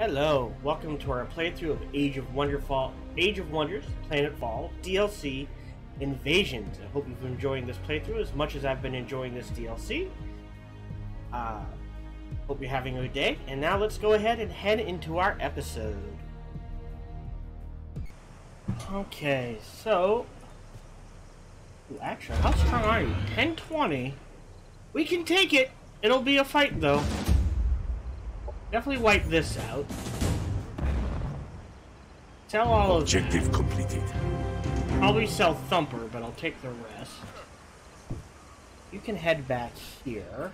Hello, welcome to our playthrough of Age of Wonders Planetfall DLC Invasions. I hope you've been enjoying this playthrough as much as I've been enjoying this DLC. Hope you're having a good day, and now let's go ahead and head into our episode. Okay, so... Ooh, actually, how strong are you? 1020? We can take it! It'll be a fight, though. Definitely wipe this out. Sell all of them. Objective completed. Probably sell Thumper, but I'll take the rest. You can head back here.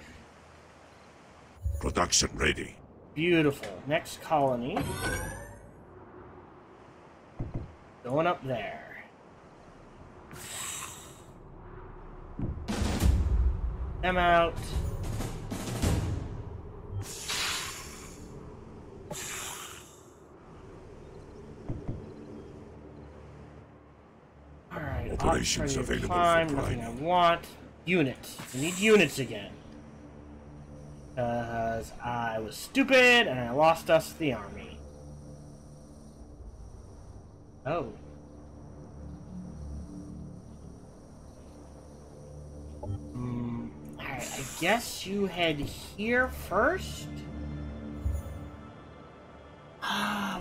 Production ready. Beautiful. Next colony. Going up there. Them out. Operations available time, for nothing I want. Units. We need units again. Because I was stupid and I lost us the army. Oh. Alright, I guess you head here first.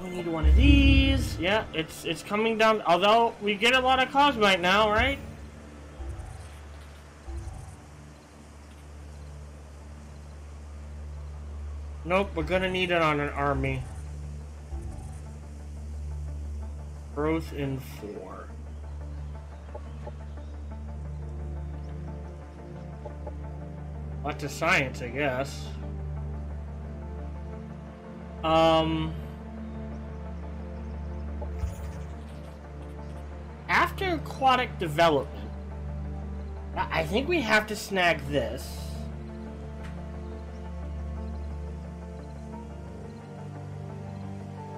We need one of these. Yeah, it's coming down. Although we get a lot of Cosmite now, right? Nope, we're gonna need it on an army. Growth in 4. Lots of science, I guess. After aquatic development, I think we have to snag this.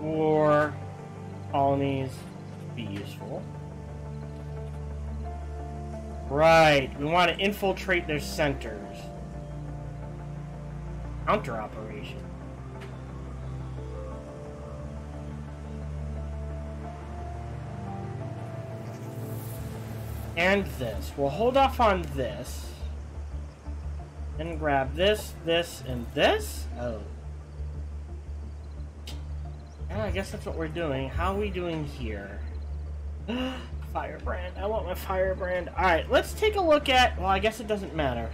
Or colonies be useful. Right, we want to infiltrate their centers. Counter operation. And this. We'll hold off on this. And grab this, this, and this? Oh. Yeah, I guess that's what we're doing. How are we doing here? Firebrand. I want my Firebrand. Alright, let's take a look at... Well, I guess it doesn't matter.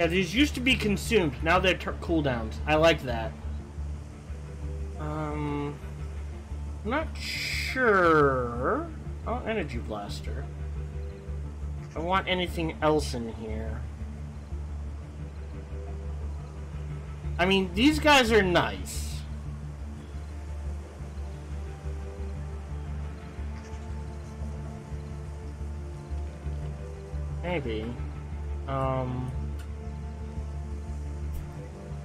Yeah, these used to be consumed. Now they're cooldowns. I like that. I'm not sure. Oh, Energy Blaster. I want anything else in here. I mean, these guys are nice. Maybe.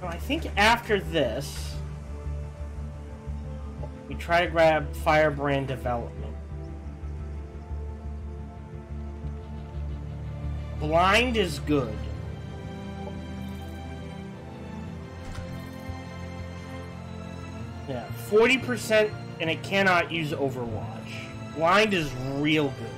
I think after this, we try to grab Firebrand Development. Blind is good. Yeah, 40% and it cannot use Overwatch. Blind is real good.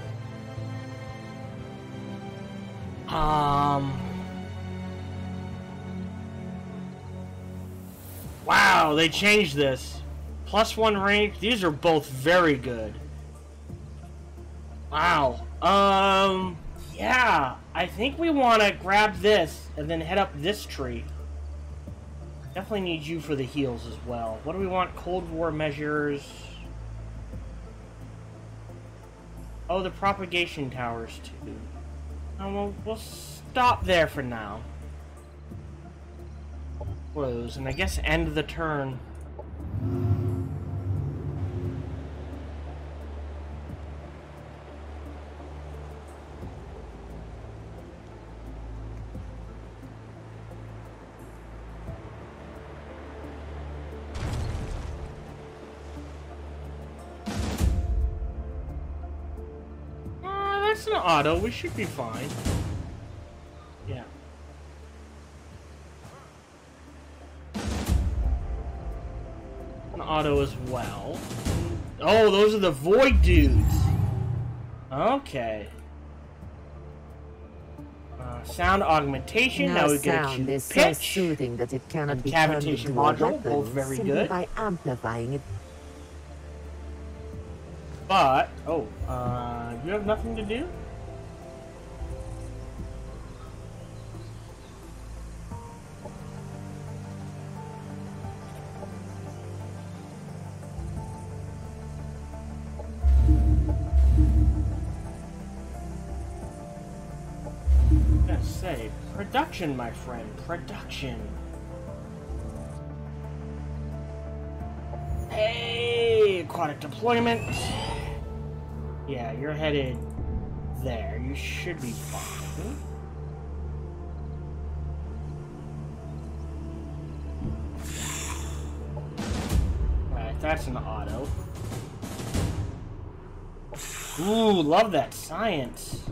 Wow, they changed this. +1 rank. These are both very good. Wow. Yeah. I think we want to grab this and then head up this tree. Definitely need you for the heals as well. What do we want? Cold War measures. Oh, the propagation towers too. Oh, we'll stop there for now. Close, and I guess end the turn. That's an auto. We should be fine. Yeah. An auto as well. Oh, those are the void dudes. Okay. Sound augmentation. Now we get a pitch. So soothing that it cannot be cavitation module, both very good. By amplifying it. But oh, you have nothing to do. Production, my friend. Production. Hey, aquatic deployment. Yeah, you're headed there. You should be fine. Alright, that's an auto. Ooh, love that science.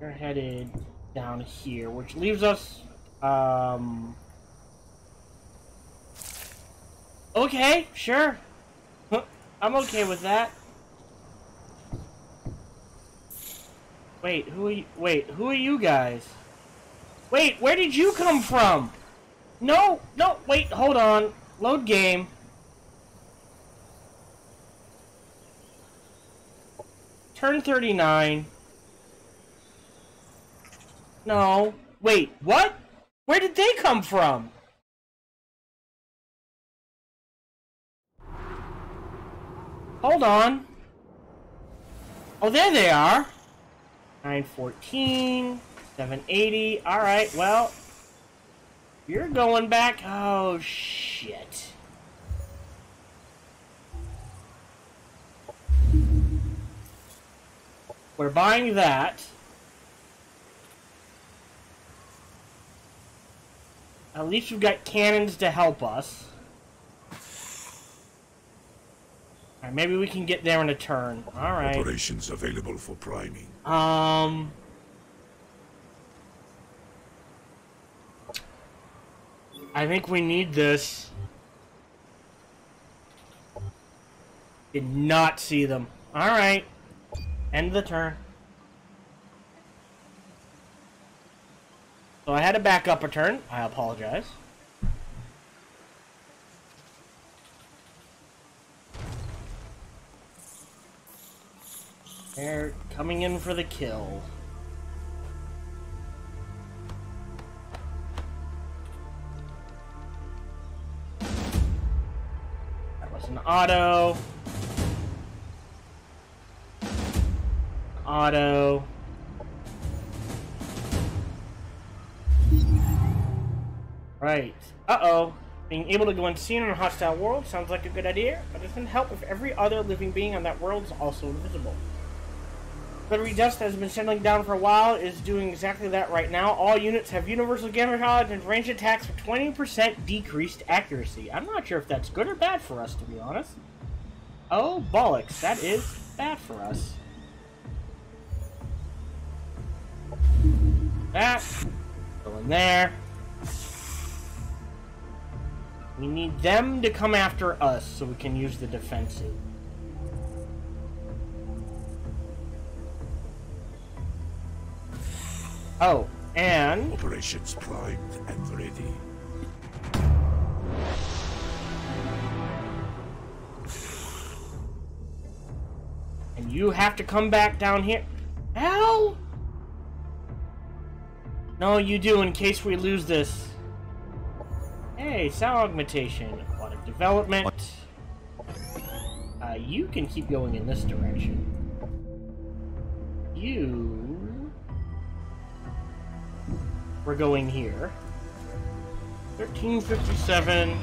We're headed down here, which leaves us, okay, sure. I'm okay with that. Wait, who are you? Wait, who are you guys? Wait, where did you come from? No, no, wait, hold on. Load game. Turn 39. No. Wait, what? Where did they come from? Hold on. Oh, there they are. 914, 780. All right, well, you're going back. Oh, shit. We're buying that. At least we've got cannons to help us. Alright, maybe we can get there in a turn. Alright. Operations available for priming. I think we need this. Did not see them. Alright. End of the turn. So I had to back up a turn. I apologize. They're coming in for the kill. That was an auto. Auto. Right. Uh-oh. Being able to go unseen in a hostile world sounds like a good idea, but it doesn't help if every other living being on that world is also invisible. Glittery dust that has been settling down for a while is doing exactly that right now. All units have universal damage odds and range attacks with 20% decreased accuracy. I'm not sure if that's good or bad for us, to be honest. Oh, bollocks. That is bad for us. That. Go in there. We need them to come after us so we can use the defensive. Oh, and operations primed and ready. And you have to come back down here. Hell? No, you do in case we lose this. Hey, sound augmentation, aquatic development. You can keep going in this direction. You... We're going here. 1357.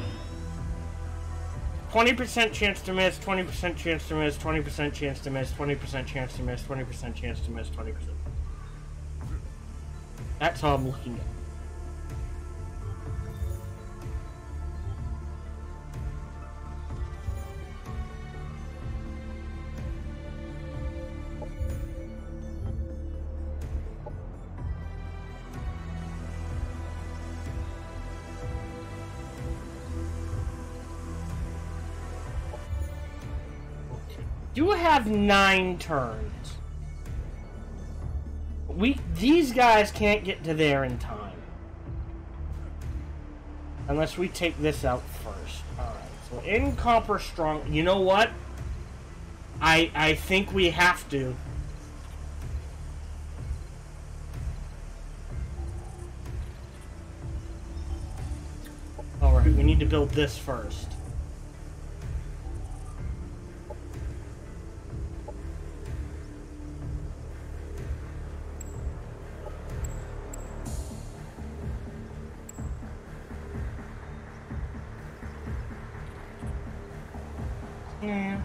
20% chance to miss, 20% chance to miss, 20% chance to miss, 20% chance to miss, 20% chance to miss, 20%. That's how I'm looking at. do have 9 turns. These guys can't get to there in time. Unless we take this out first. Alright, so in Copper Strong... You know what? I think we have to. Alright, we need to build this first. Yeah.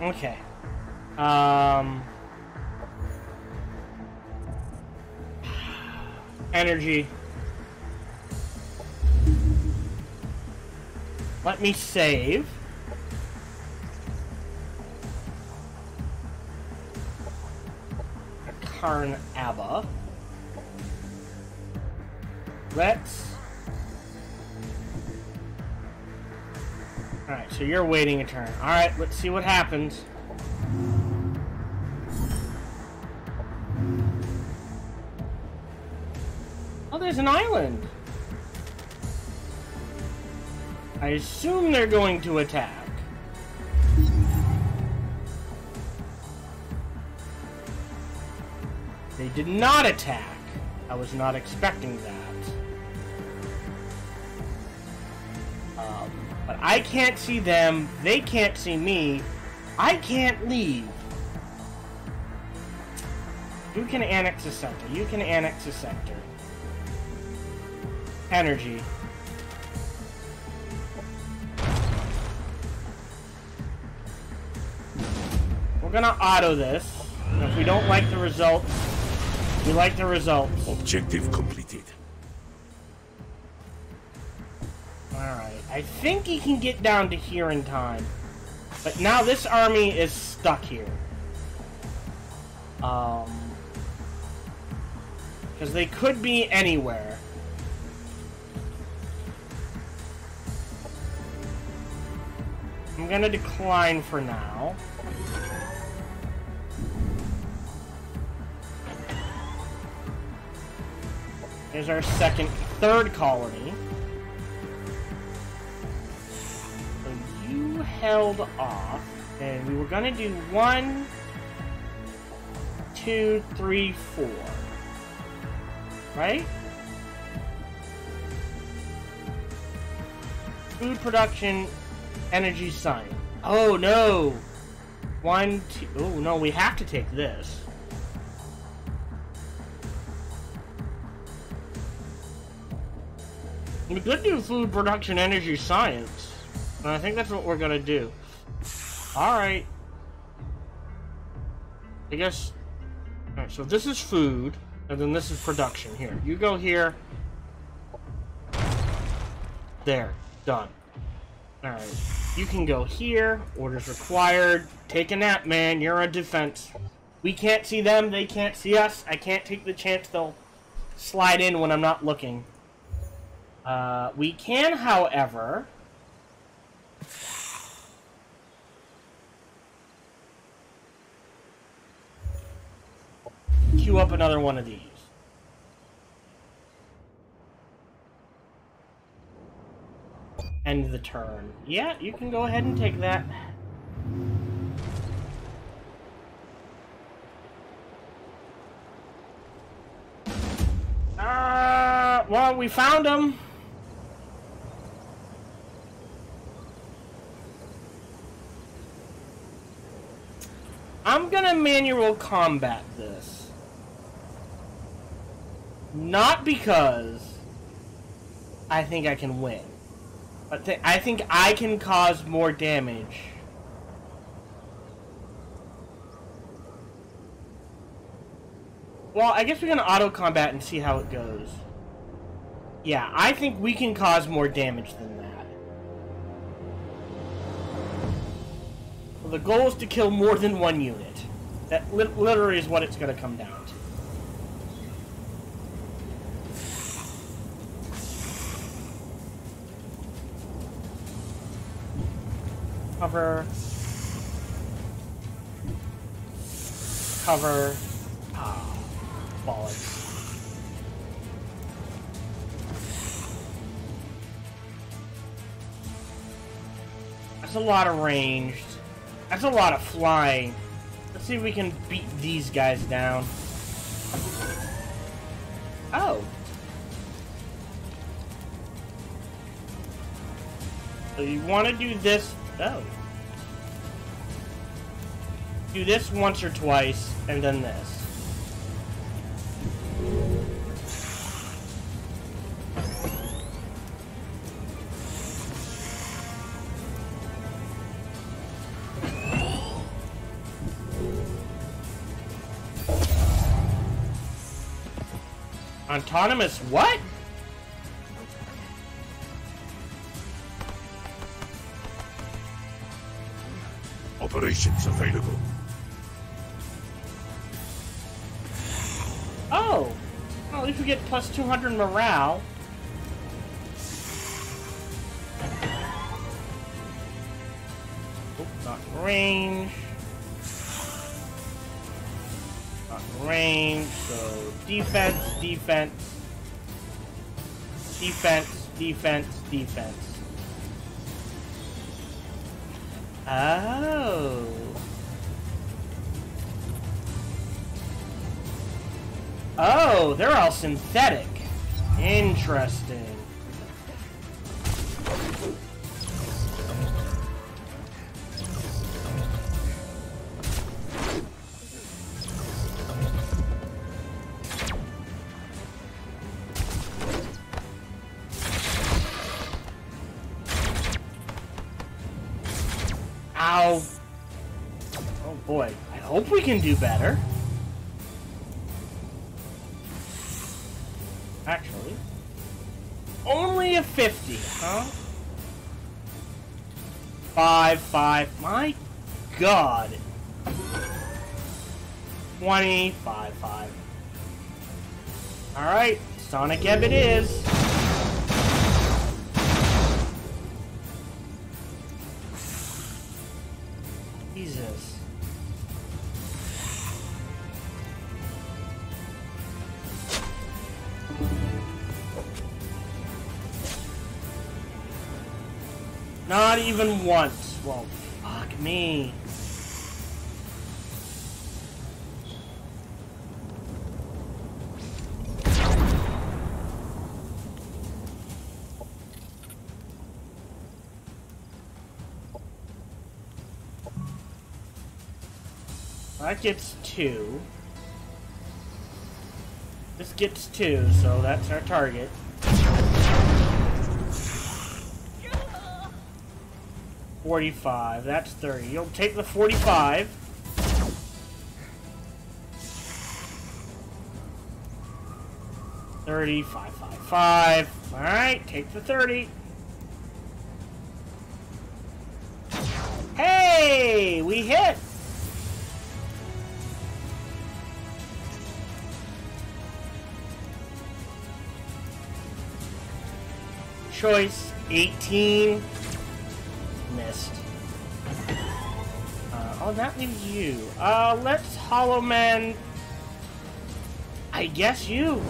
Okay. Energy. Let me save. Karn Abba. Let's... Alright, so you're waiting a turn. Alright, let's see what happens. Oh, there's an island! I assume they're going to attack. They did not attack. I was not expecting that. But I can't see them. They can't see me. I can't leave. You can annex a sector. You can annex a sector. Energy. We're gonna auto this. And if we don't like the results, we like the results. Objective completed. Alright, I think he can get down to here in time. But now this army is stuck here. Because they could be anywhere. I'm gonna decline for now. There's our third colony. So you held off, and we were gonna do 1, 2, 3, 4. Right? Food production, energy science. Oh no! 1, 2. Oh no, we have to take this. We could do food production, energy, science. And I think that's what we're gonna do. Alright. I guess... Alright, so this is food, and then this is production. Here, you go here. There. Done. Alright. You can go here. Orders required. Take a nap, man. You're on defense. We can't see them. They can't see us. I can't take the chance they'll slide in when I'm not looking. We can, however, queue up another one of these. End the turn. Yeah, you can go ahead and take that. Well, we found them. I'm gonna manual combat this. Not because I think I can win, but I think I can cause more damage. Well, I guess we're gonna auto combat and see how it goes. Yeah, I think we can cause more damage than that. Well, the goal is to kill more than one unit. That literally is what it's going to come down to. Cover. Cover. Oh, bollocks. That's a lot of ranged. That's a lot of flying. Let's see if we can beat these guys down. Oh. So you want to do this. Oh. Do this once or twice, and then this. Autonomous what? Operations available. Oh! Well, at least we get plus 200 morale. Oh, not range. Not range, so defense, defense. Defense, defense, defense. Oh. Oh, they're all synthetic. Interesting. We can do better. Actually, only a 50, huh? 5, 5. My God. 25, 5. All right, Sonic Ebb it is. Jesus. Not even once. Well, fuck me. That gets 2. This gets 2, so that's our target. $45, that's 30. You'll take the 45. $35, $5, $5. All right, take the 30. Hey, we hit. Choice 18. Missed. Oh, that leaves you. Let's Hollow Man. I guess you.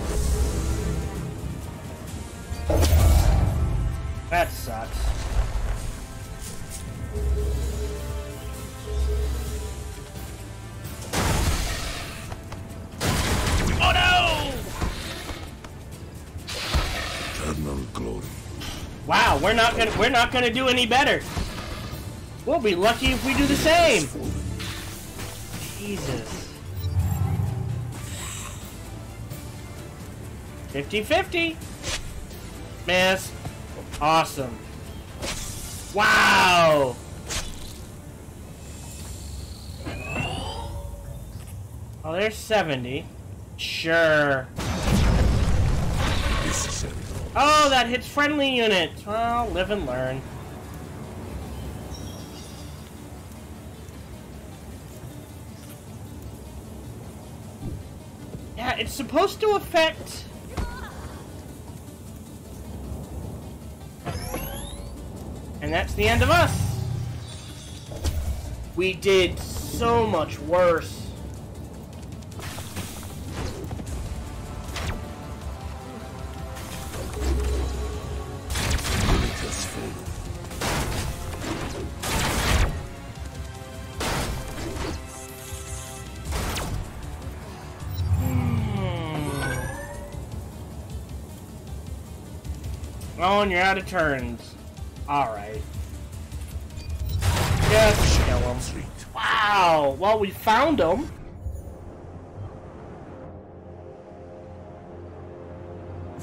That sucks. Oh no! Eternal glory. Wow, we're not gonna do any better. We'll be lucky if we do the same! Jesus. 50-50! Miss. Awesome. Wow! Oh, there's 70. Sure. Oh, that hits friendly units! Well, live and learn. Yeah, it's supposed to affect... And that's the end of us! We did so much worse. Oh, and you're out of turns. Alright. Just kill him. Wow! Well, we found him. It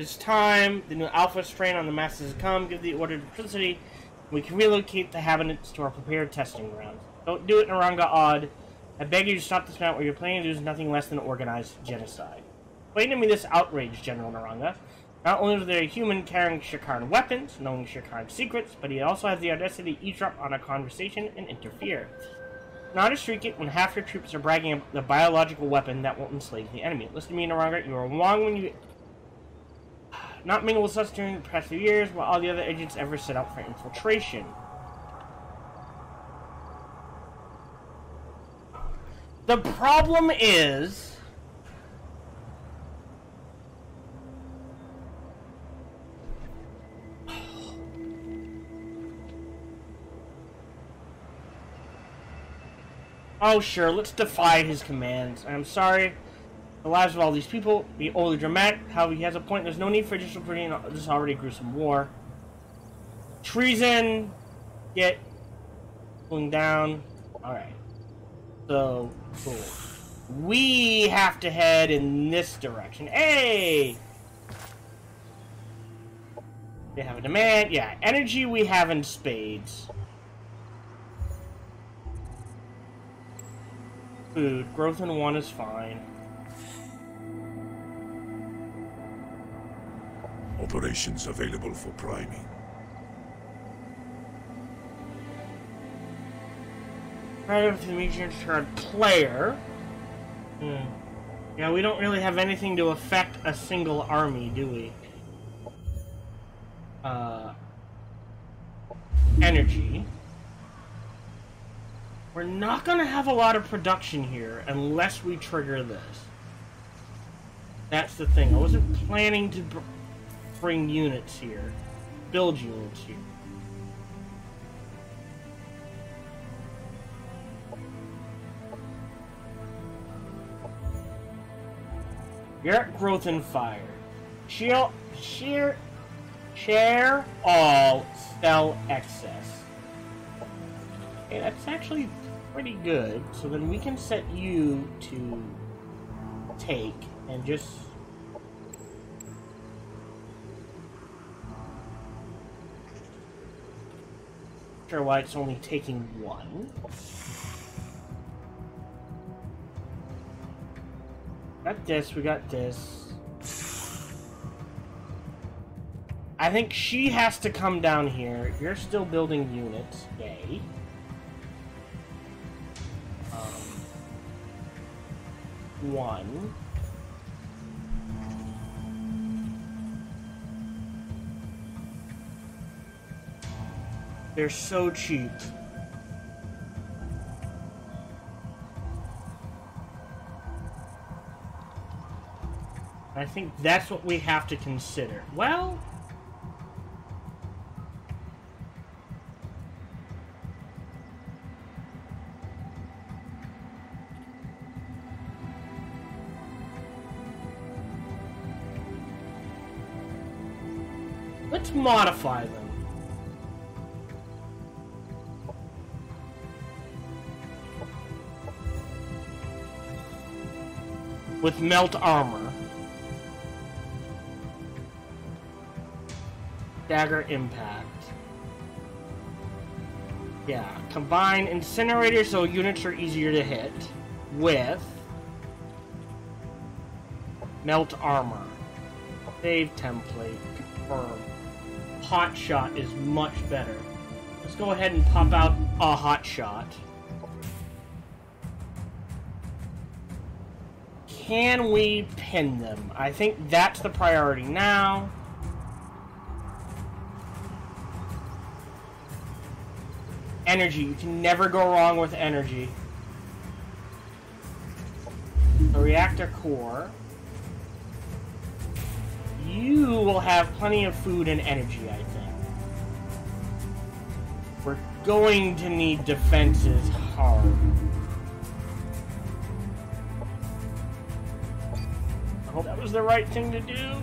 is time. The new alpha strain on the masses has come. Give the order to electricity. We can relocate the habitants to our prepared testing ground. Don't do it, Naranga-od. I beg you to stop this mount. What you're planning to do is nothing less than organized genocide. Explain to me this outrage, General Naranga. Not only is there a human carrying Shakarn weapons, knowing Shakarn secrets, but he also has the audacity to eavesdrop on a conversation and interfere. Not a streak when half your troops are bragging about the biological weapon that will enslave the enemy. Listen to me, Naranga. You are wrong when you... Not mingle with us during the past few years, while all the other agents ever set out for infiltration. The problem is... Oh, sure, let's defy his commands. I'm sorry. The lives of all these people be overly dramatic. However, he has a point. There's no need for additional training in this already gruesome war. Treason. Get. Pulling down. Alright. So, cool. We have to head in this direction. Hey! They have a demand. Yeah, energy we have in spades. Food. Growth in one is fine. Operations available for priming. Right up to the major card player. Yeah, we don't really have anything to affect a single army, do we? Energy. We're not gonna have a lot of production here unless we trigger this. That's the thing. I wasn't planning to bring units here. Build units here. You're at growth and fire. Share all, spell excess. Okay, that's actually pretty good. So then we can set you to take and just... Not sure why it's only taking one. Got this, we got this. I think she has to come down here. You're still building units. Yay. One. They're so cheap. I think that's what we have to consider. Well... Let's modify them. With melt armor. Dagger impact. Yeah. Combine incinerator so units are easier to hit. With melt armor. Save template. Confirm. Hot shot is much better. Let's go ahead and pop out a hot shot. Can we pin them? I think that's the priority now. Energy. You can never go wrong with energy. A reactor core. You will have plenty of food and energy, I think. We're going to need defenses hard. I hope that was the right thing to do.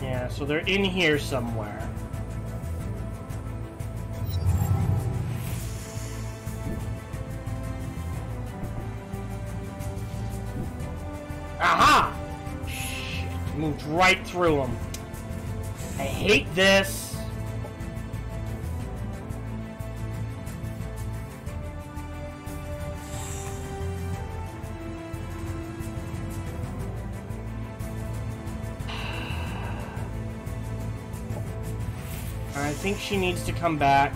Yeah, so they're in here somewhere. Aha! Shit, moved right through them. I hate this. I think she needs to come back.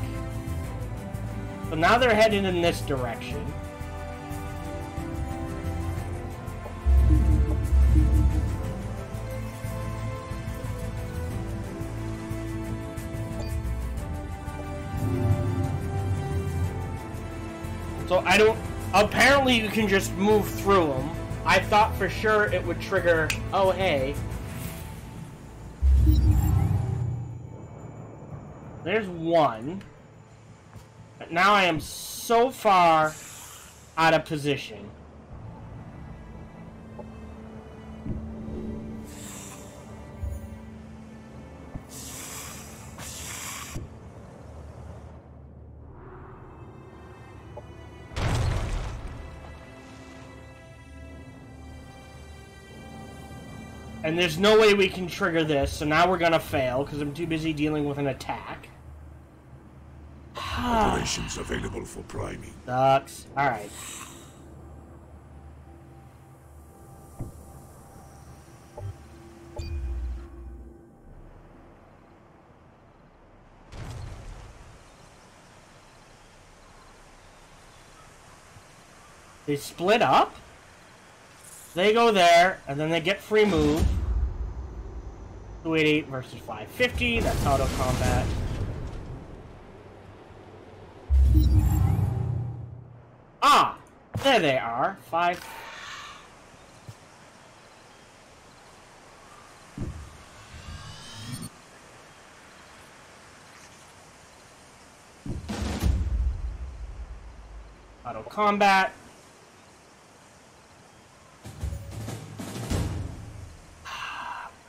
So now they're headed in this direction. So I don't... Apparently you can just move through them. I thought for sure it would trigger... Oh, hey. There's one. But now I am so far out of position. And there's no way we can trigger this, so now we're gonna fail because I'm too busy dealing with an attack. Operations available for priming. Sucks. Alright. They split up? They go there, and then they get free move. 288 versus 550, that's auto combat. Ah! There they are. 5. Auto combat.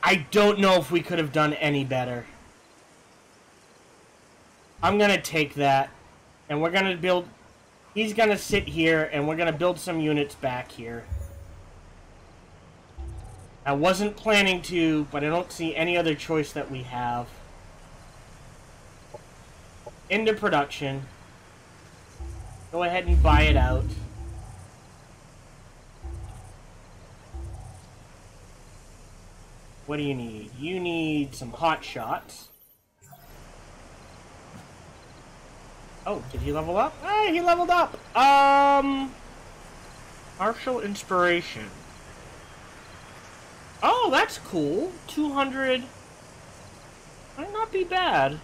I don't know if we could have done any better. I'm gonna take that, and we're gonna build... He's gonna sit here, and we're gonna build some units back here. I wasn't planning to, but I don't see any other choice that we have. Into production. Go ahead and buy it out. What do you need? You need some hot shots. Oh, did he level up? Ah, he leveled up! Martial Inspiration. Oh, that's cool. 200... Might not be bad.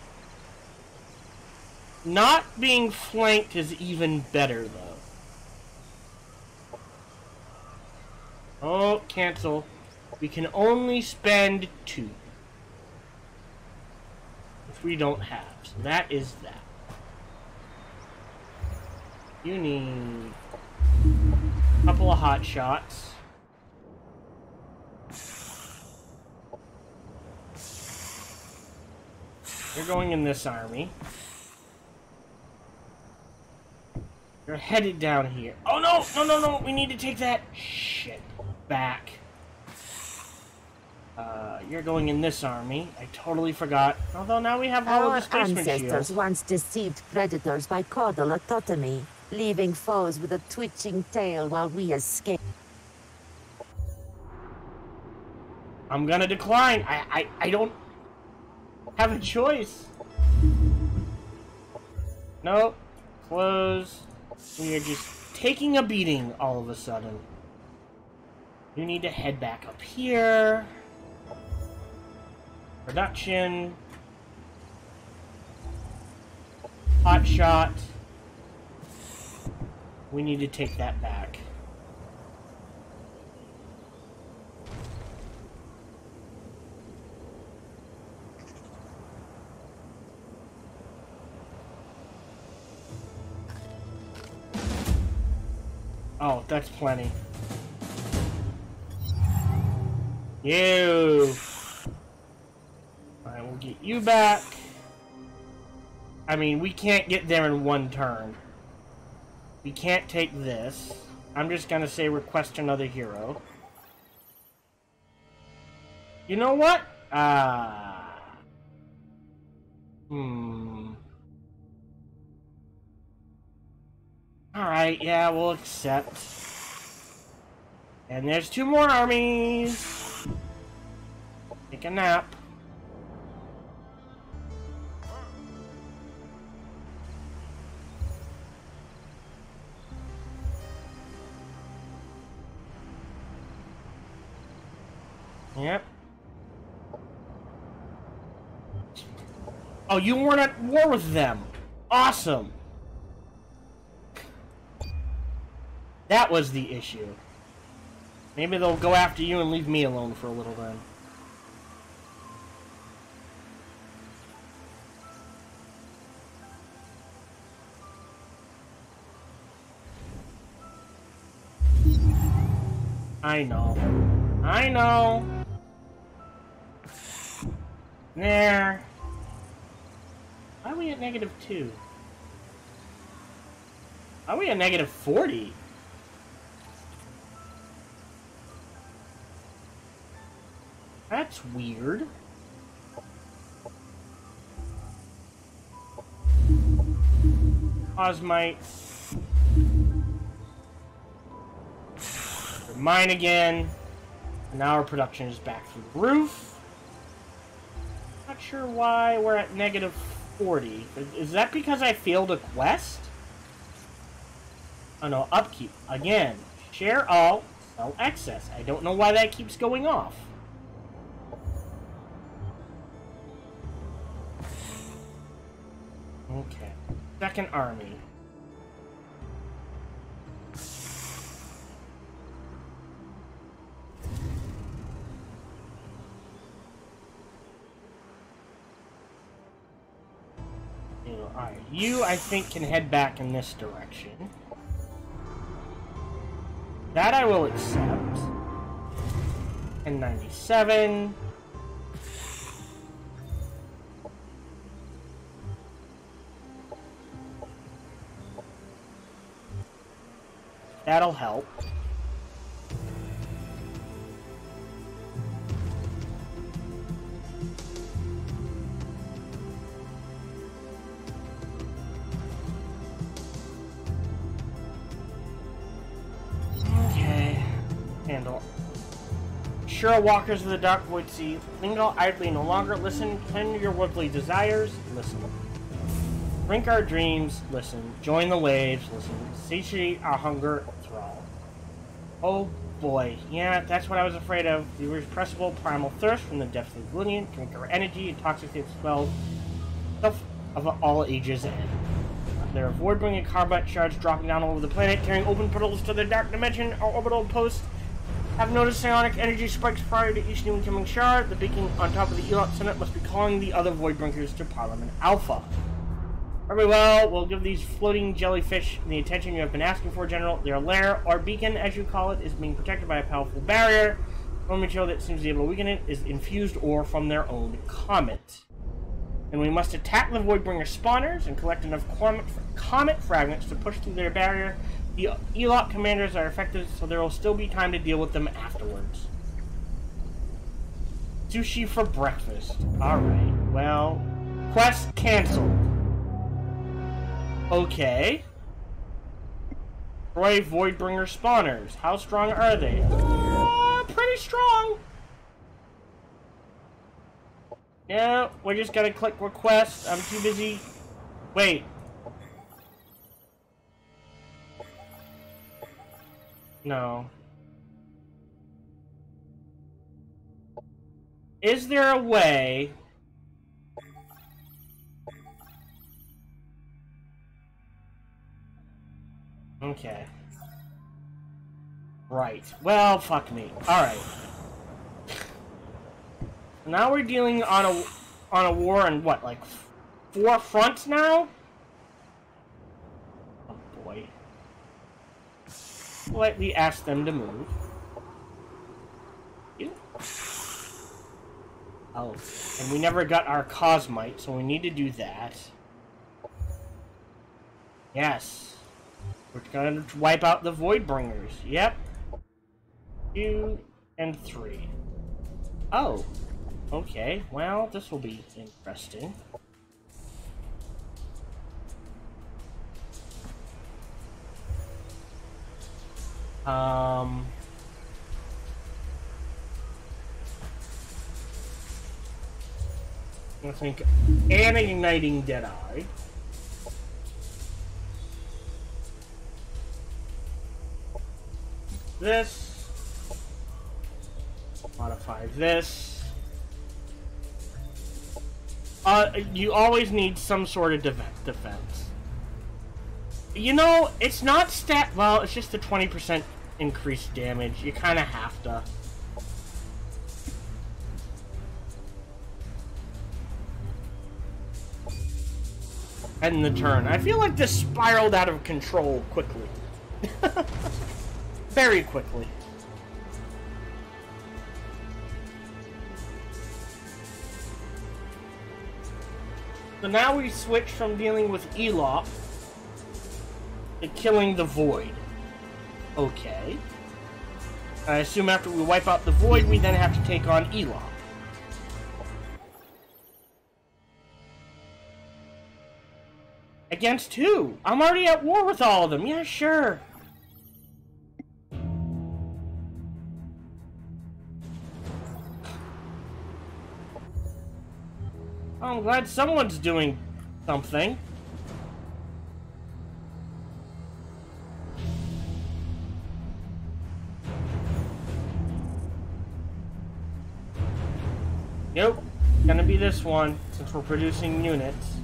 Not being flanked is even better, though. Oh, cancel. We can only spend 2. Which we don't have. So that is that. You need a couple of hot shots. You're going in this army. You're headed down here. Oh no! No, no, no! We need to take that shit back. You're going in this army. I totally forgot. Although now we have hollow displacement shields. Our ancestors once deceived predators by caudal autotomy, leaving foes with a twitching tail while we escape. I'm gonna decline. I don't have a choice. Nope. clothes. We are just taking a beating all of a sudden. You need to head back up here. Production. Hot shot. We need to take that back. Oh, that's plenty. You. Alright, we'll get you back. I mean, we can't get there in one turn. We can't take this. I'm just gonna say request another hero. You know what? Alright, yeah, we'll accept. And there's two more armies. Take a nap. Yep. Oh, you weren't at war with them. Awesome. That was the issue. Maybe they'll go after you and leave me alone for a little then. I know. I know. There. Why are we at -2? Are we at -40? That's weird. Osmite. Mine again. And now our production is back through the roof. Not sure why we're at -40. Is that because I failed a quest? Oh no, upkeep. Again. Share all, sell excess. I don't know why that keeps going off. Okay. Second army. Alright, you, I think, can head back in this direction. That I will accept. And 97... That'll help. Okay. Handle. Sure, walkers of the dark void sea, lingo idly no longer. Listen, tend your worldly desires. Listen. Drink our dreams, listen. Join the waves, listen. Satiate our hunger, thrall. Oh boy, yeah, that's what I was afraid of. The irrepressible primal thirst from the depths of oblivion. Drink our energy, intoxicate spells. Stuff of all ages end. They're bringing a carbide shards dropping down all over the planet, carrying open portals to the dark dimension. Our orbital posts have noticed psionic energy spikes prior to each new incoming shard. The beacon on top of the Elot Senate must be calling the other Voidbringers to Parliament Alpha. Very well, we'll give these floating jellyfish the attention you have been asking for, General. Their lair, or beacon, as you call it, is being protected by a powerful barrier. No material that seems to be able to weaken it is infused ore from their own comet. And we must attack the Voidbringer spawners and collect enough comet fragments to push through their barrier. The Elot commanders are affected, so there will still be time to deal with them afterwards. Sushi for breakfast. Alright, well... Quest cancelled. Okay. Roy Voidbringer spawners. How strong are they? Pretty strong. No, we're just gonna click request. I'm too busy. Wait. No. Is there a way... Okay. Right. Well, fuck me. Alright. Now we're dealing on a war on what, like, 4 fronts now? Oh boy. Politely ask them to move. Yeah. Oh. And we never got our Cosmite, so we need to do that. Yes. We're gonna wipe out the Voidbringers. Yep. 2 and 3. Oh. Okay, well, this will be interesting. I think and igniting Deadeye. This modify this. You always need some sort of defense. You know, it's not stat. Well, it's just a 20% increased damage. You kind of have to. End the turn. I feel like this spiraled out of control quickly. Very quickly. So now we switch from dealing with Elot to killing the Void. Okay. I assume after we wipe out the Void, we then have to take on Elot. Against who? I'm already at war with all of them. Yeah, sure. I'm glad someone's doing something. Yep, gonna be this one since we're producing units.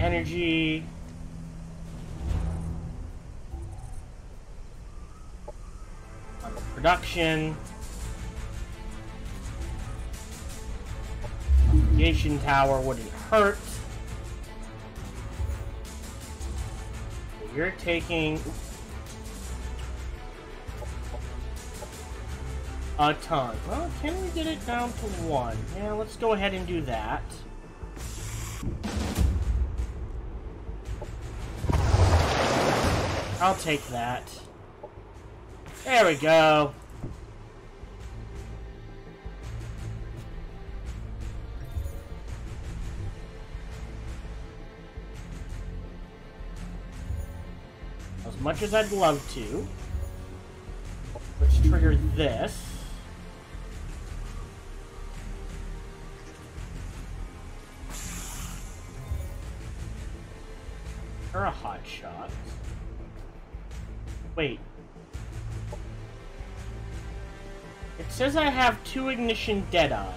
Energy. Production. Tower wouldn't hurt. You're taking a ton. Well, can we get it down to 1? Yeah, let's go ahead and do that. I'll take that. There we go. Much as I'd love to. Let's trigger this. Or a hot shot. Wait. It says I have 2 ignition Deadeyes.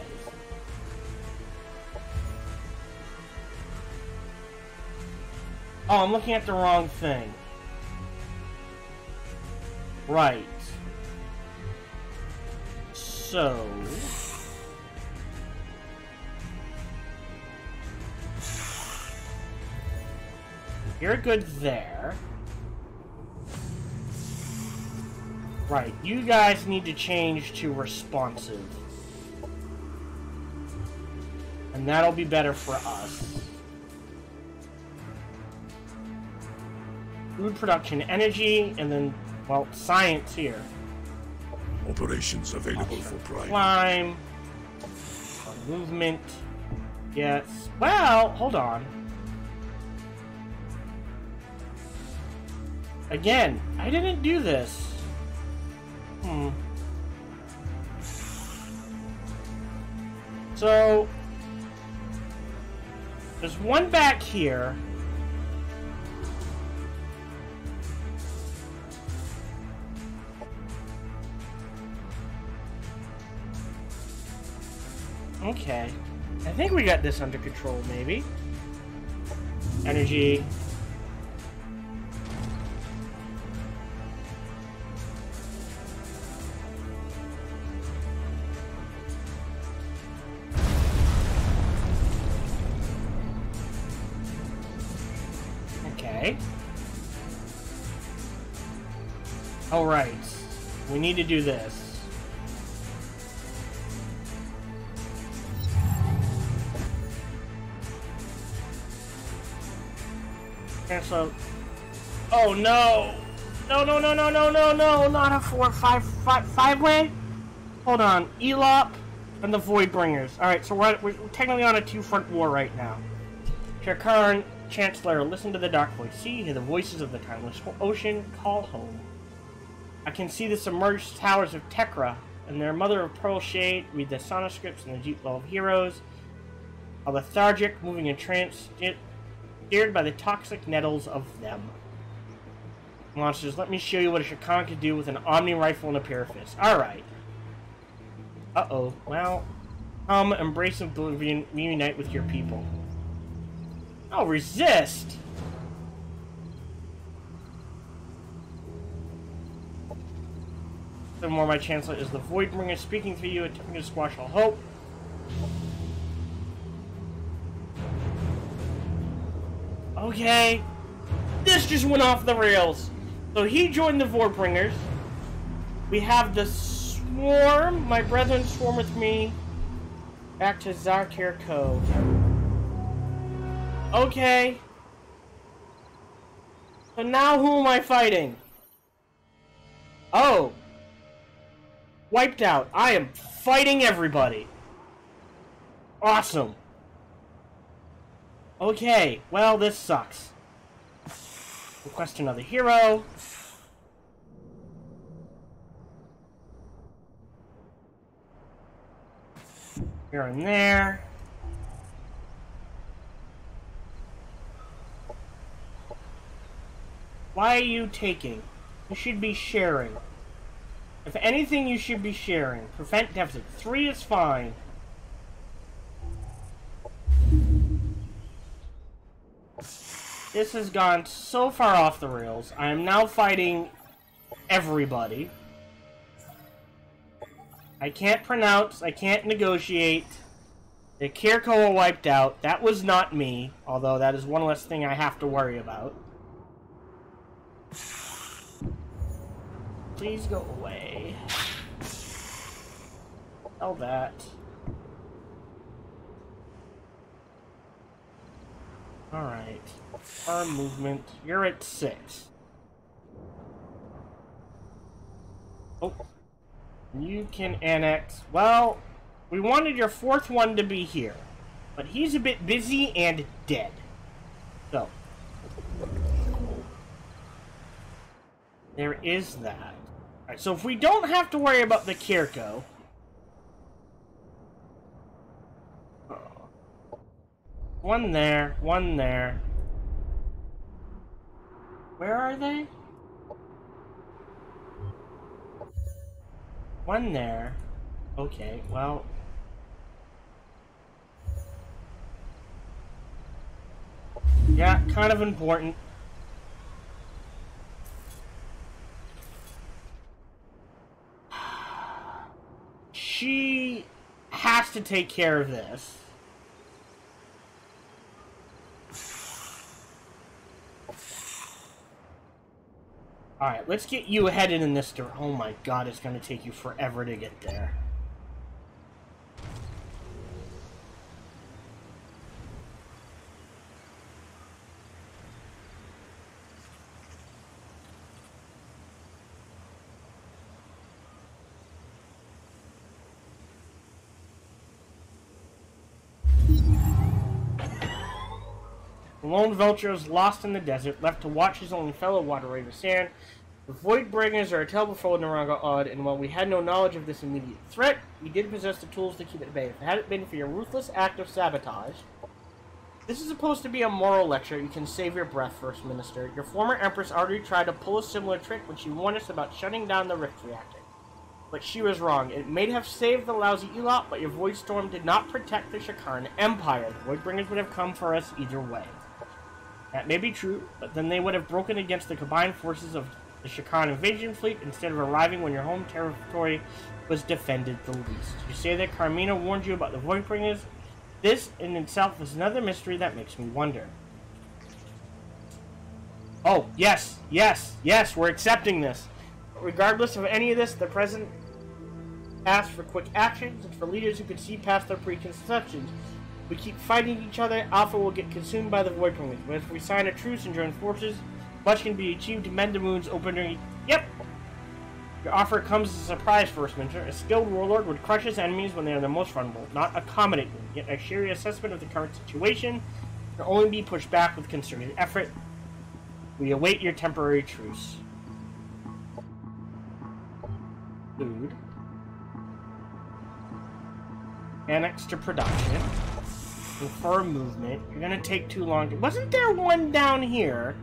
Oh, I'm looking at the wrong thing. Right. So... You're good there. Right, you guys need to change to responsive. And that'll be better for us. Food production energy, and then... Well, science here. Operations available for prime. Climb. Movement. Yes. Well, hold on. Again, I didn't do this. So, there's one back here. Okay. I think we got this under control, maybe. Energy. Okay. All right. We need to do this. So, oh no! No, no, no, no, no, no, no! Not a 4-5-5-5-way? Hold on. Elot and the Voidbringers. Alright, so we're technically on a two-front war right now. Shakarn, Chancellor, listen to the dark voice. See, hear the voices of the timeless ocean. Call home. I can see the submerged towers of Tekra and their mother of pearl shade. Read the sonoscripts and the deep well of heroes. A lethargic, moving in trance. Scared by the toxic nettles of them. Monsters, let me show you what a Shakarn can do with an Omni rifle and a Pyrofist. Alright. Uh-oh. Well, come, embrace oblivion, reunite with your people. I'll resist! The more my Chancellor is the Voidbringer speaking through you, attempting to squash all hope. Okay, this just went off the rails. So he joined the Voidbringers. We have the swarm. My brethren swarm with me. Back to Zarkir Cove. Okay. So now who am I fighting? Oh. Wiped out. I am fighting everybody. Awesome. Okay, well, this sucks. Request another hero. Here and there. Why are you taking? You should be sharing. If anything, you should be sharing. Prevent deficit. 3 is fine. This has gone so far off the rails. I am now fighting everybody. I can't pronounce. I can't negotiate. The Kir'Ko are wiped out. That was not me. Although that is one less thing I have to worry about. Please go away. All that. Alright. Our movement. You're at 6. Oh. You can annex. Well, we wanted your 4th one to be here. But he's a bit busy and dead. So. There is that. Alright, so if we don't have to worry about the Kir'Ko. One there, one there. Where are they? One there. Okay, well. Yeah, kind of important. She has to take care of this. Alright, let's get you headed in this direction. Oh my god, it's going to take you forever to get there. The lone vulture is lost in the desert, left to watch his only fellow water raver sand. The Voidbringers are a terrible foe of Naranga-od, and while we had no knowledge of this immediate threat, we did possess the tools to keep it at bay. If it hadn't been for your ruthless act of sabotage... This is supposed to be a moral lecture. You can save your breath, First Minister. Your former Empress already tried to pull a similar trick when she warned us about shutting down the rift reactor. But she was wrong. It may have saved the lousy Elot, but your Void Storm did not protect the Shakarn Empire. The Voidbringers would have come for us either way. That may be true, but then they would have broken against the combined forces of the Shakarn Invasion Fleet instead of arriving when your home territory was defended the least. You say that Carmina warned you about the Voidbringers? This in itself is another mystery that makes me wonder. Oh, yes, yes, yes, we're accepting this. But regardless of any of this, the present asks for quick actions and for leaders who can see past their preconceptions. We keep fighting each other, Alpha will get consumed by the Voidbringers. But if we sign a truce and join forces, much can be achieved to mend the wounds opening. Yep! Your offer comes as a surprise, First Minister. A skilled warlord would crush his enemies when they are the most vulnerable, not accommodate them. Yet I share your assessment of the current situation can only be pushed back with concerted effort. We await your temporary truce. Food. Annex to production. Confirm movement. You're gonna take too long to... Wasn't there one down here?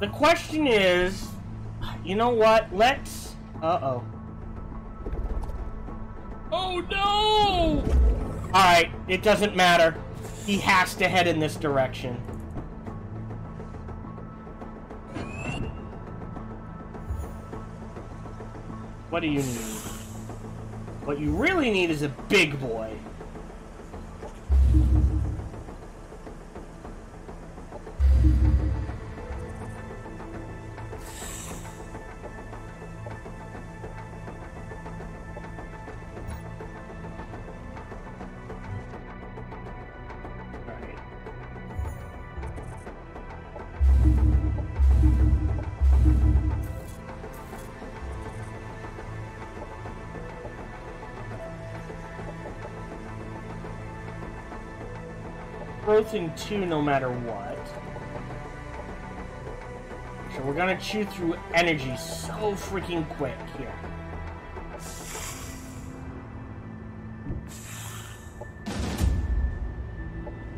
The question is... You know what? Let's... Uh-oh. Oh no! Alright, it doesn't matter. He has to head in this direction. What do you need? What you really need is a big boy. Thing two, no matter what. So we're gonna chew through energy so freaking quick here.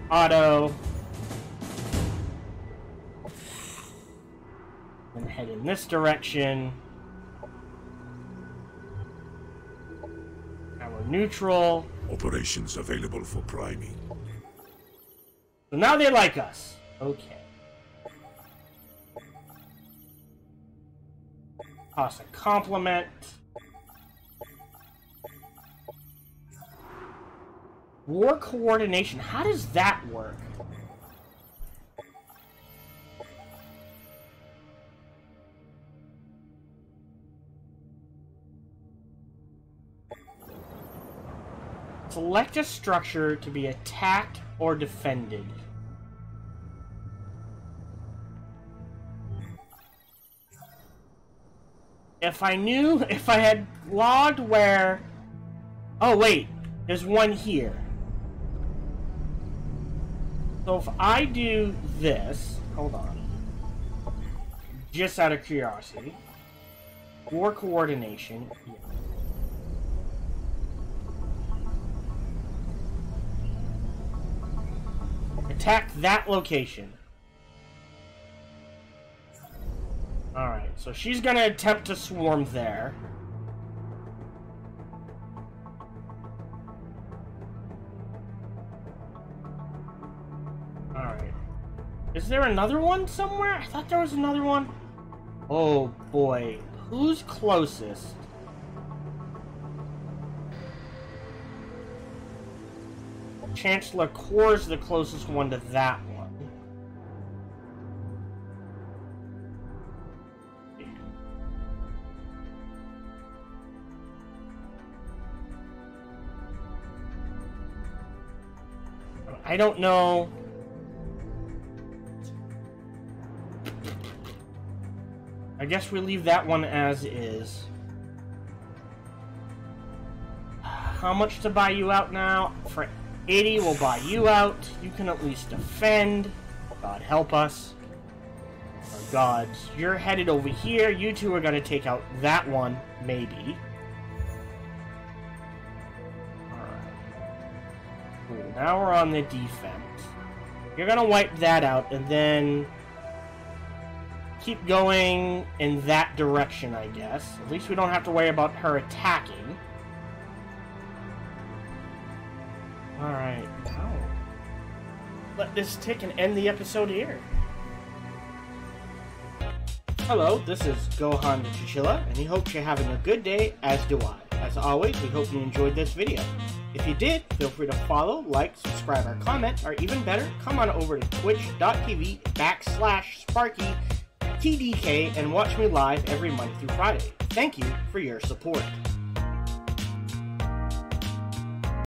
Auto. And head in this direction. Now we're neutral. Operations available for priming. So now they like us. Okay. Toss a compliment. War coordination. How does that work? Select a structure to be attacked or defended. If I knew, if I had logged where... Oh wait, there's one here. So if I do this, hold on. Just out of curiosity. War coordination. Yeah. Attack that location. Alright, so she's gonna attempt to swarm there. Alright. Is there another one somewhere? I thought there was another one. Oh boy. Who's closest? Chancellor Core is the closest one to that one. Yeah. I don't know. I guess we leave that one as is. How much to buy you out now? For 80 will buy you out. You can at least defend. God help us. Oh, gods. You're headed over here. You two are going to take out that one, maybe. Alright. Cool. Now we're on the defense. You're going to wipe that out, and then... keep going in that direction, I guess. At least we don't have to worry about her attacking. Alright. Oh. Let this tick and end the episode here. Hello, this is Gohan the Chinchilla, and we hope you're having a good day, as do I. As always, we hope you enjoyed this video. If you did, feel free to follow, like, subscribe, or comment, or even better, come on over to twitch.tv/SparkyTDK and watch me live every Monday through Friday. Thank you for your support.